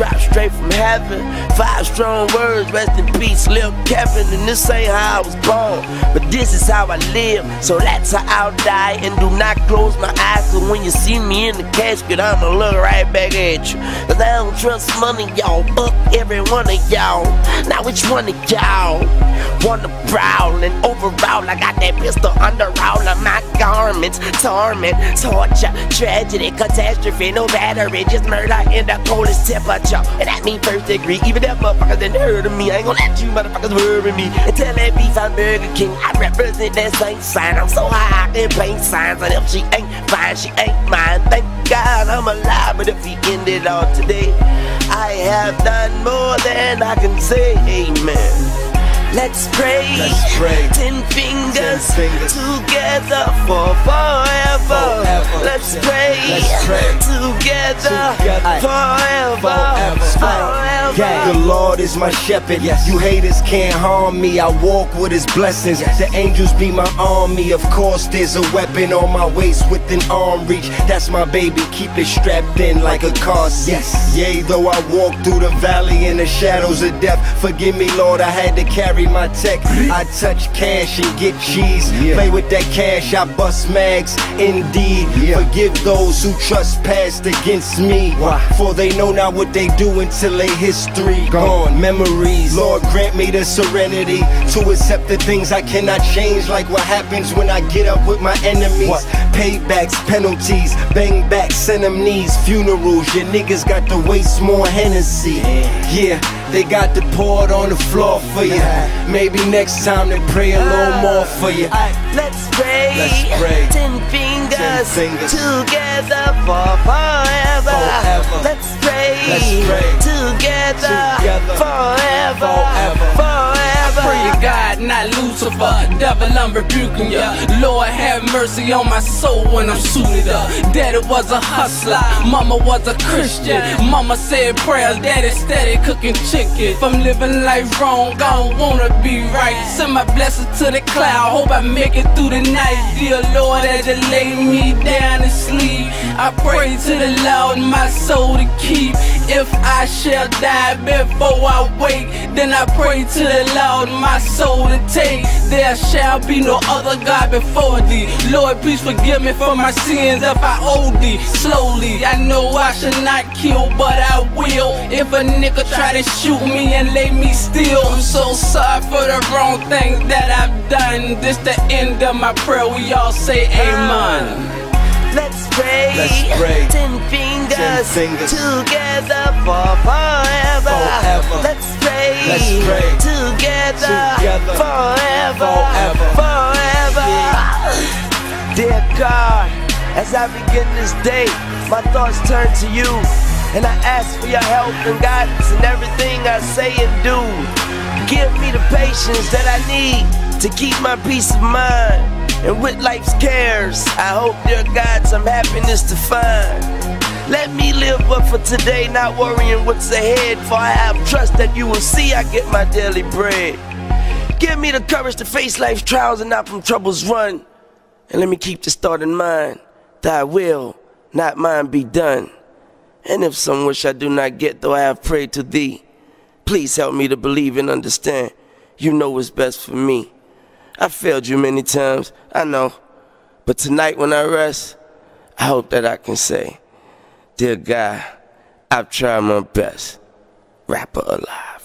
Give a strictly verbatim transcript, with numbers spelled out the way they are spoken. dropped straight from heaven. Five strong words, rest in peace, Lil Kevin. And this ain't how I was born, but this is how I live, so that's how I'll die. And do not close my eyes, so when you see me in the casket, I'ma look right back at you. Cause I don't trust money, y'all. Fuck every one of y'all. Now which one of y'all wanna prowl? And overall, I got that pistol under all of my garments. Torment, torture, tragedy, catastrophe, no battery, just murder in the coldest temperature. And that mean first degree, even that motherfuckers that heard of me. I ain't gonna let you motherfuckers worry me. Until that beef on Burger King, I represent that same sign. I'm so high I can paint signs, and if she ain't fine, she ain't mine. Thank God I'm alive, but if he ended all today, I have done more than I can say. Amen. Let's pray. Let's pray. Ten fingers, Ten fingers. Together for forever. forever. Let's pray. Let's pray. Together, together. Forever. Forever. Forever. forever. The Lord is my shepherd. Yes. You haters can't harm me. I walk with his blessings. Yes. The angels be my army. Of course, there's a weapon on my waist with an arm reach. That's my baby. Keep it strapped in like a car seat. Yes. Yea, though I walk through the valley in the shadows of death. Forgive me, Lord, I had to carry my tech. I touch cash and get cheese. Yeah. Play with that cash, I bust mags indeed. Yeah. Forgive those who trespassed against me. Why? For they know not what they do until they history gone. gone. Memories. Lord, grant me the serenity to accept the things I cannot change, like what happens when I get up with my enemies. What? Paybacks, penalties, bang back, send them knees, funerals. Your niggas got to waste more Hennessy. Yeah. yeah, they got to pour it on the floor for you. Maybe next time they pray a little more for you. Let's pray. Let's pray. Ten fingers, Ten fingers. Together for forever. forever. Let's pray. Let's pray. Together, together. Forever. Forever. Forever. I pray to God, not Lucifer. Devil, I'm rebuking ya. Lord, have mercy on my soul when I'm suited up. Daddy was a hustler. Mama was a Christian. Mama said prayers. Daddy steady cooking chicken. If I'm living life wrong, gone. Wanna be right. Send my blessings to the cloud. Hope I make it through the night. Dear Lord, as you lay me down to sleep, I pray to the Lord my soul to keep. If I shall die before I wake, then I pray to the Lord my soul to take. There shall be no other God before thee. Lord, please forgive me for my sins if I O D. Slowly, I know I should not kill, but I will. If a nigga try to shoot me and lay me still, I'm so sorry. Sorry for the wrong thing that I've done. This the end of my prayer. We all say amen. Let's pray. Let's pray. Ten fingers, Ten fingers. Together for forever. forever. Let's pray. Let's pray. Together, together. Forever. Forever. Forever. Yeah. Dear God, as I begin this day, my thoughts turn to you, and I ask for your help and guidance in everything I say and do. Give me the patience that I need to keep my peace of mind. And with life's cares, I hope, dear God, some happiness to find. Let me live but for today, not worrying what's ahead, for I have trust that you will see I get my daily bread. Give me the courage to face life's trials and not from troubles run. And let me keep this thought in mind, thy will, not mine, be done. And if some wish I do not get, though I have prayed to thee, please help me to believe and understand. You know what's best for me. I failed you many times, I know. But tonight when I rest, I hope that I can say, dear God, I've tried my best. Rapper alive.